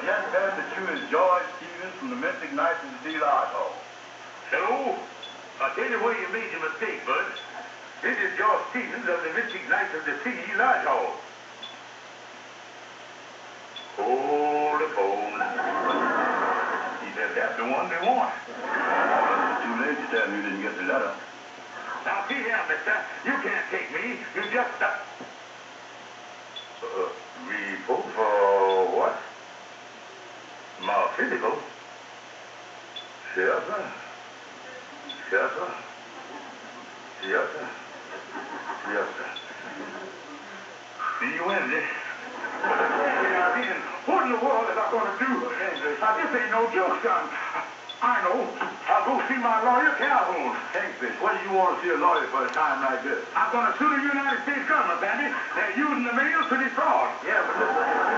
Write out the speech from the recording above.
The young man that you is George Stevens from the Mystic Knights of the Sea Lodge Hall. Hello? I'll tell you where you made your mistake, bud. This is George Stevens of the Mystic Knights of the Sea Lodge Hall. Hold the phone. He said that's the one they want. It's too late to tell me you didn't get the letter. Now, see here, mister. You can't take me. You just... report for what? My physical? Yes, sir. See you Wednesday. I'm thinking, what in the world am I going to do? Now, this ain't no joke, son. I know. I'll go see my lawyer, Calhoun. Hankfish, what do you want to see a lawyer for a time like this? I'm going to sue the United States government, baby. They're using the mail to defraud. Yeah, but listen.